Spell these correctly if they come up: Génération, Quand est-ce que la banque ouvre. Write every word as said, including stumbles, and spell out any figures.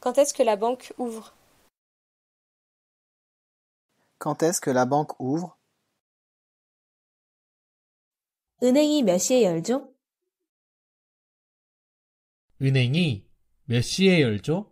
Quand est-ce que la banque ouvre? Quand est-ce que la banque ouvre? 은행이 몇 시에 열죠? 은행이 몇 시에 열죠?